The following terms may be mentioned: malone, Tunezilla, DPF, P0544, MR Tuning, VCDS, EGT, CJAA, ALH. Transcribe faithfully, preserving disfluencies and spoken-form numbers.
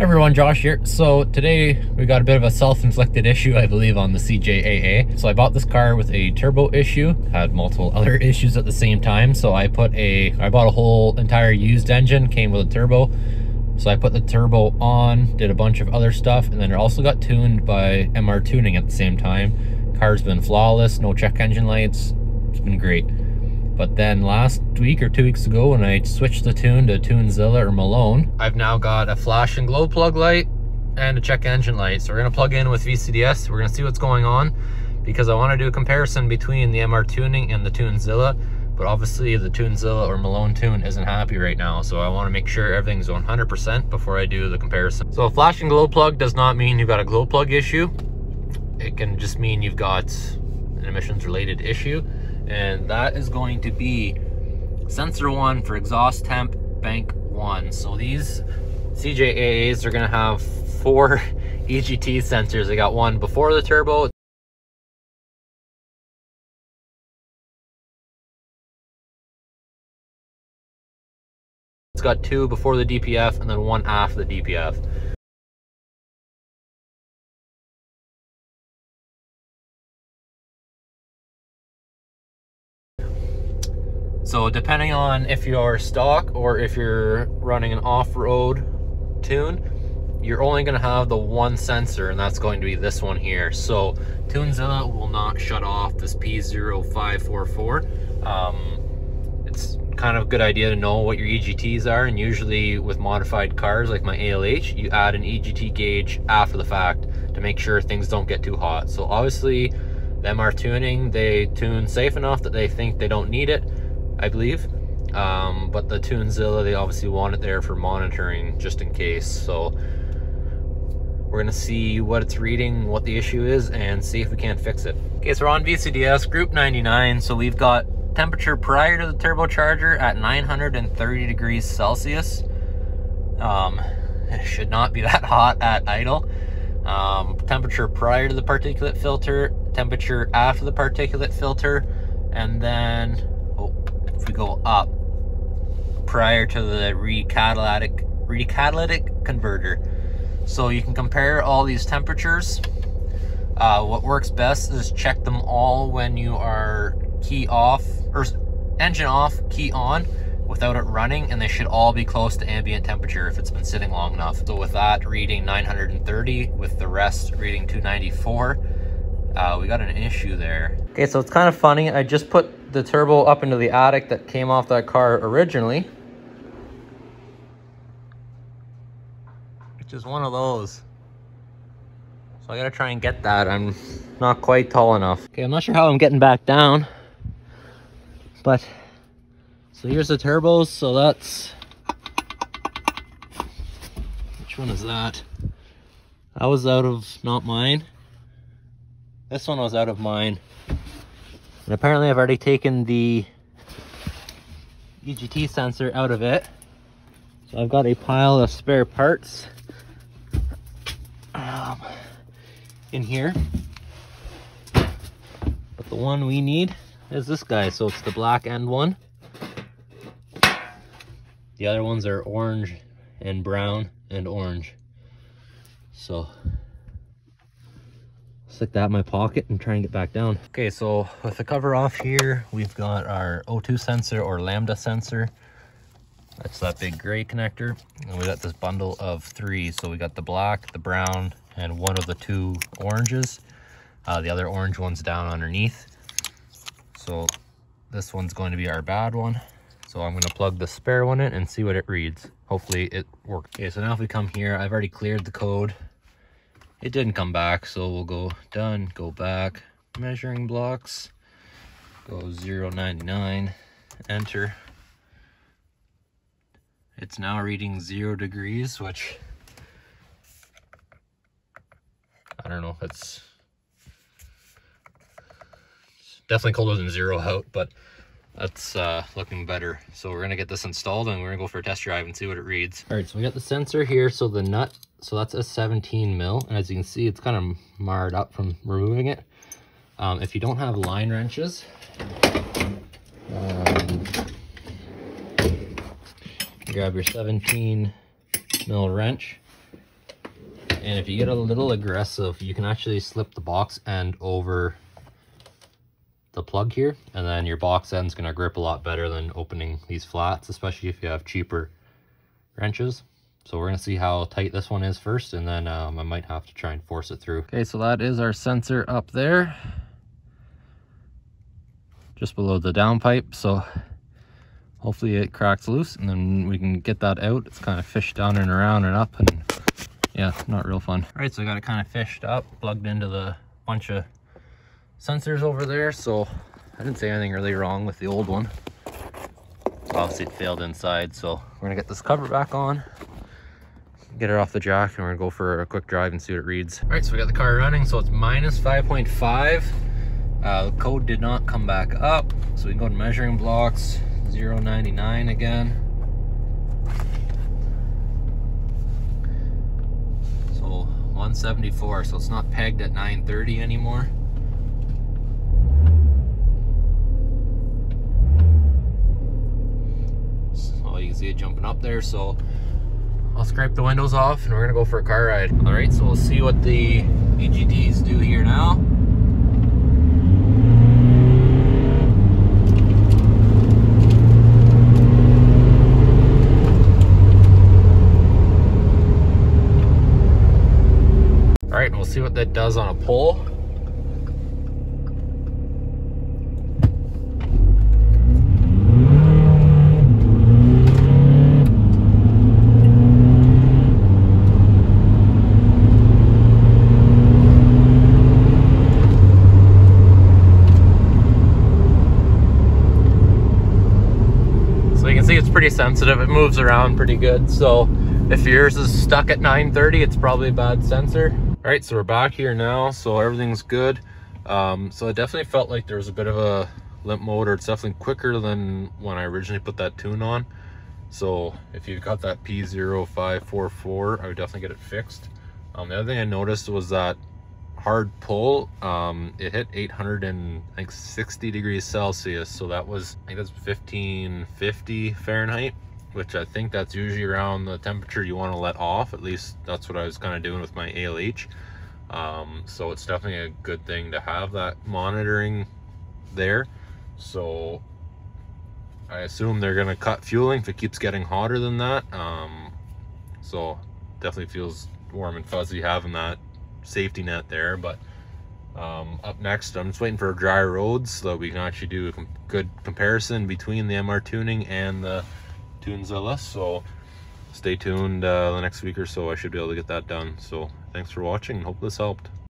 Hey everyone, Josh here. So today we got a bit of a self-inflicted issue, I believe, on the C J A A. So I bought this car with a turbo issue, had multiple other issues at the same time. So I put a, I bought a whole entire used engine, came with a turbo. So I put the turbo on, did a bunch of other stuff, and then it also got tuned by M R Tuning at the same time. Car's been flawless, no check engine lights, it's been great. But then last week or two weeks ago, when I switched the tune to Tunezilla or Malone, I've now got a flash and glow plug light and a check engine light. So we're gonna plug in with V C D S. We're gonna see what's going on because I wanna do a comparison between the M R Tuning and the Tunezilla. But obviously the Tunezilla or Malone tune isn't happy right now. So I wanna make sure everything's one hundred percent before I do the comparison. So a flash and glow plug does not mean you've got a glow plug issue. It can just mean you've got an emissions related issue. And that is going to be sensor one for exhaust temp, bank one. So these C J A As are gonna have four E G T sensors. They got one before the turbo, it's got two before the D P F, and then one after the D P F. So depending on if you're stock or if you're running an off-road tune, you're only gonna have the one sensor, and that's going to be this one here. So Tunezilla will not shut off this P zero five four four. Um, it's kind of a good idea to know what your E G Ts are, and usually with modified cars like my A L H, you add an E G T gauge after the fact to make sure things don't get too hot. So obviously the M R Tuning, they tune safe enough that they think they don't need it, I believe, um, but the Tunezilla, they obviously want it there for monitoring just in case. So we're gonna see what it's reading, what the issue is, and see if we can't fix it. Okay, so we're on V C D S group ninety-nine. So we've got temperature prior to the turbocharger at nine hundred thirty degrees Celsius. Um, it should not be that hot at idle. Um, temperature prior to the particulate filter, temperature after the particulate filter, and then if we go up prior to the recatalytic recatalytic converter. So you can compare all these temperatures. Uh, what works best is check them all when you are key off or engine off, key on without it running, and they should all be close to ambient temperature if it's been sitting long enough. So with that reading nine hundred thirty, with the rest reading two ninety-four, uh, we got an issue there. Okay, so it's kind of funny. I just put the turbo up into the attic that came off that car originally. It's just one of those. So I gotta try and get that. I'm not quite tall enough. Okay, I'm not sure how I'm getting back down, but so here's the turbos. So that's, which one is that? That was out of not mine. This one was out of mine. And apparently I've already taken the E G T sensor out of it. So I've got a pile of spare parts um, in here. But the one we need is this guy. So it's the black end one. The other ones are orange and brown and orange. So stick that in my pocket and try and get back down. Okay, so with the cover off here, we've got our O two sensor or lambda sensor. That's that big gray connector. And we got this bundle of three. So we got the black, the brown, and one of the two oranges. Uh, the other orange one's down underneath. So this one's going to be our bad one. So I'm gonna plug the spare one in and see what it reads. Hopefully it worked. Okay, so now if we come here, I've already cleared the code. It didn't come back, so we'll go done, go back, measuring blocks, go zero ninety-nine, enter. It's now reading zero degrees, which I don't know if it's, it's definitely colder than zero out, but that's uh, looking better. So we're gonna get this installed and we're gonna go for a test drive and see what it reads. All right, so we got the sensor here. So the nut, so that's a seventeen mil. And as you can see, it's kind of marred up from removing it. Um, if you don't have line wrenches, um, grab your seventeen mil wrench and if you get a little aggressive, you can actually slip the box end over the plug here, and then your box end's going to grip a lot better than opening these flats, especially if you have cheaper wrenches. So we're going to see how tight this one is first, and then um, I might have to try and force it through. Okay, so that is our sensor up there, just below the downpipe. So hopefully it cracks loose and then we can get that out. It's kind of fished down and around and up, and yeah, not real fun. All right, so I got it kind of fished up, plugged into the bunch of sensors over there. So I didn't say anything really wrong with the old one. Obviously it failed inside. So we're gonna get this cover back on, get it off the jack, and we're gonna go for a quick drive and see what it reads. All right, so we got the car running. So it's minus five point five. Uh, the code did not come back up. So we can go to measuring blocks. zero ninety-nine again. So one seventy-four, so it's not pegged at nine thirty anymore. So you can see it jumping up there. So I'll scrape the windows off and we're gonna go for a car ride. All right, so we'll see what the E G Ts do here now. We'll see what that does on a pull. So you can see it's pretty sensitive. It moves around pretty good. So if yours is stuck at nine thirty, it's probably a bad sensor. All right, so we're back here now, so everything's good. Um, so it definitely felt like there was a bit of a limp motor. It's definitely quicker than when I originally put that tune on. So if you've got that P zero five four four, I would definitely get it fixed. Um, the other thing I noticed was that hard pull, um, it hit eight hundred sixty degrees Celsius. So that was, I think that's fifteen fifty Fahrenheit, which I think that's usually around the temperature you want to let off. At least that's what I was kind of doing with my A L H. Um, so it's definitely a good thing to have that monitoring there. So I assume they're going to cut fueling if it keeps getting hotter than that. Um, so definitely feels warm and fuzzy having that safety net there. But um, up next, I'm just waiting for dry roads so that we can actually do a com good comparison between the M R tuning and the Tunezilla. So stay tuned, uh, the next week or so I should be able to get that done. So thanks for watching and hope this helped.